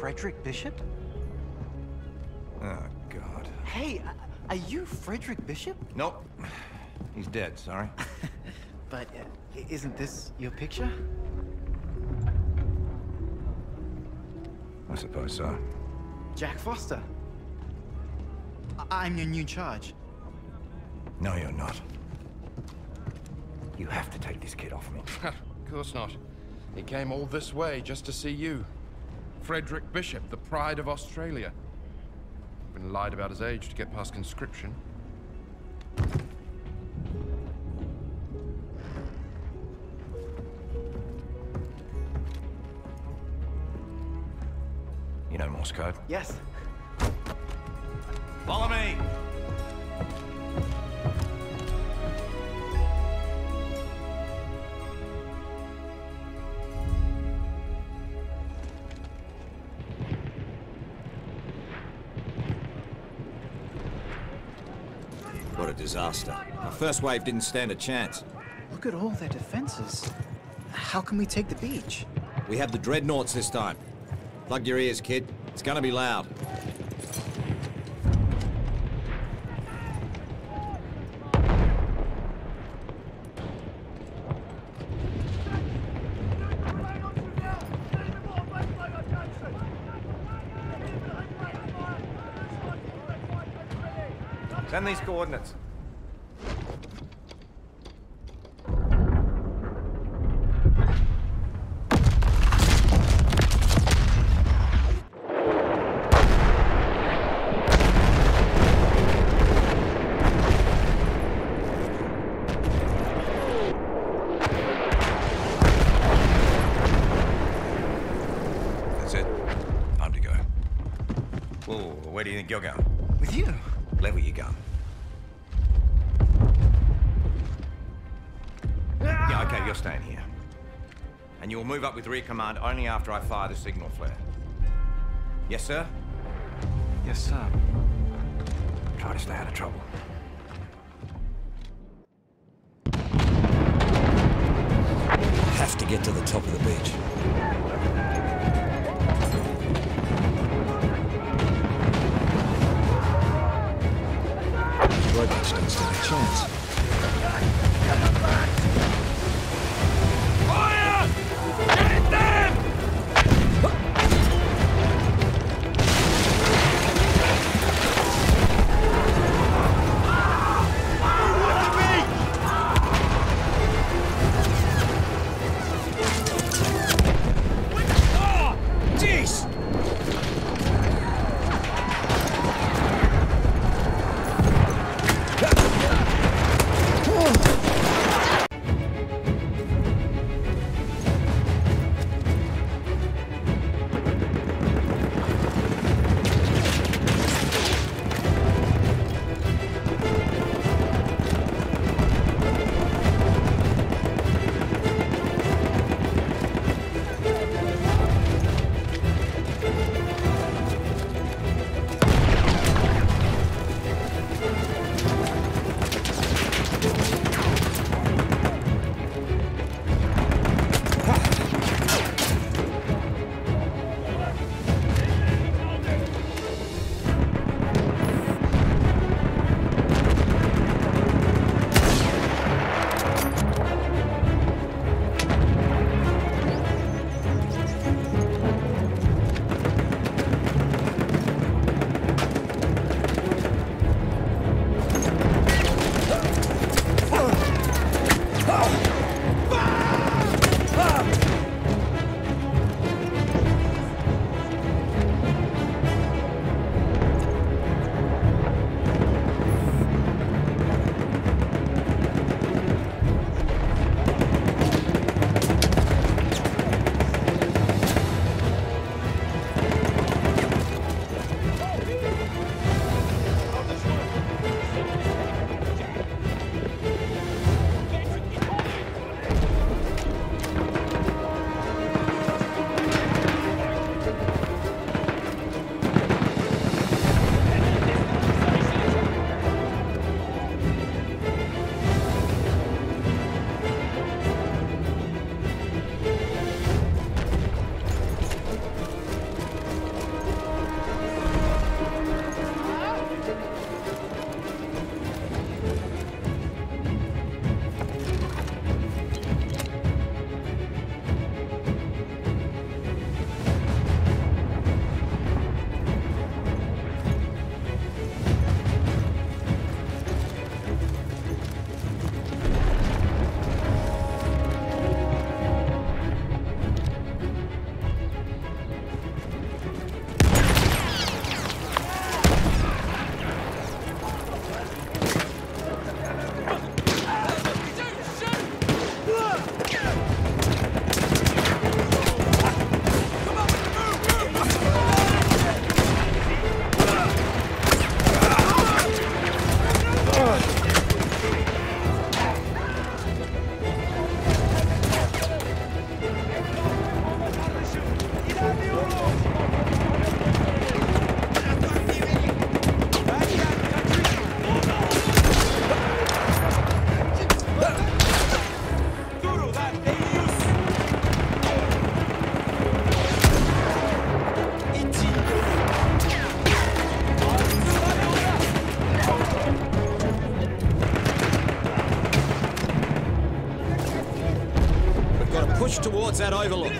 Frederick Bishop? Oh, God. Hey, are you Frederick Bishop? Nope. He's dead, sorry. But isn't this your picture? I suppose so. Jack Foster. I'm your new charge. No, you're not. You have to take this kid off me. Of course not. He came all this way just to see you. Frederick Bishop, the pride of Australia. Been lied about his age to get past conscription. You know Morse code? Yes. Follow me! What a disaster. Our first wave didn't stand a chance. Look at all their defenses. How can we take the beach? We have the dreadnoughts this time. Plug your ears, kid. It's gonna be loud. Send these coordinates. That's it. Time to go. Whoa, where do you think you're going? With you. Level your gun. Yeah, okay, you're staying here. And you'll move up with rear command only after I fire the signal flare. Yes, sir? Yes, sir. Try to stay out of trouble. Have to get to the top of the beach. Robots don't stand a chance. Fire! Get them! push towards that overlook.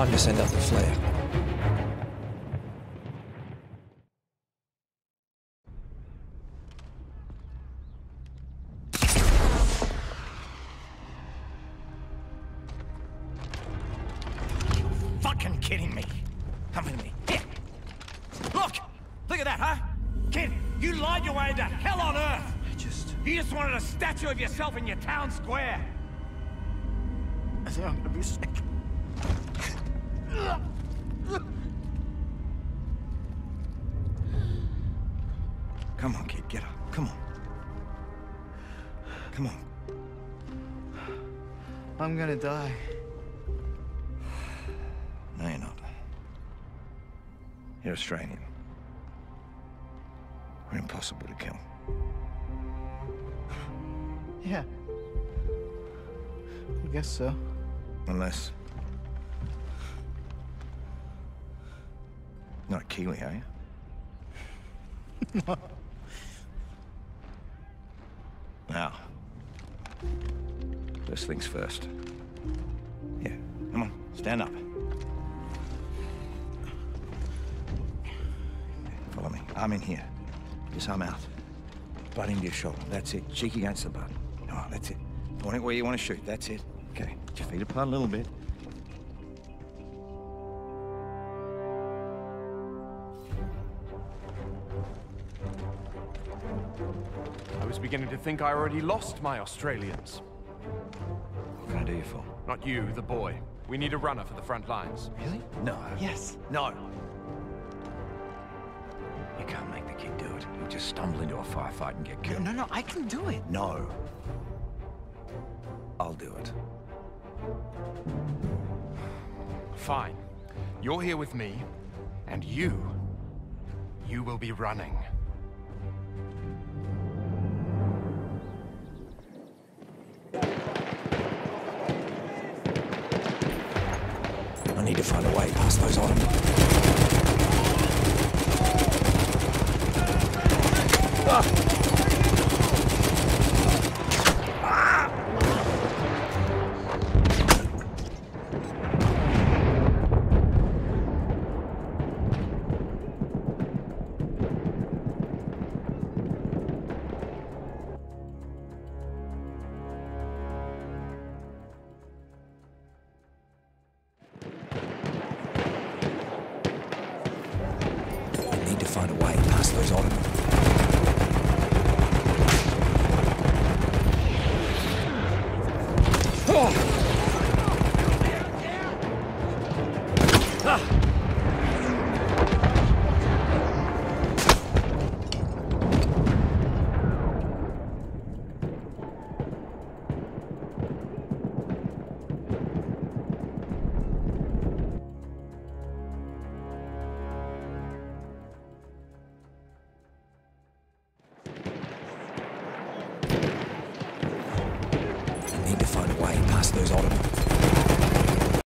Time to send out the flare. Fucking kidding me. Come with me. Here. Look at that, huh? Kid, you lied your way into hell on earth. You just wanted a statue of yourself in your town square. I think I'm gonna be sick. Come on, kid, get up. Come on. Come on. I'm gonna die. No, you're not. You're Australian. We're impossible to kill. Yeah. I guess so. Unless... Not a Kiwi, are you? No. Now. First things first. Yeah, come on, stand up. Follow me. Arm in here. Just arm out. Butt into your shoulder. That's it. Cheek against the butt. All right, that's it. Point it where you want to shoot. That's it. Okay, get your feet apart a little bit. I was beginning to think I already lost my Australians. What can I do you for? Not you, the boy. We need a runner for the front lines. Really? No. Yes. No. You can't make the kid do it. He'll just stumble into a firefight and get killed. No, I can do it. No. I'll do it. Fine. You're here with me, and you will be running. I need to find a way past those items. Ah! Find a way past those oddities.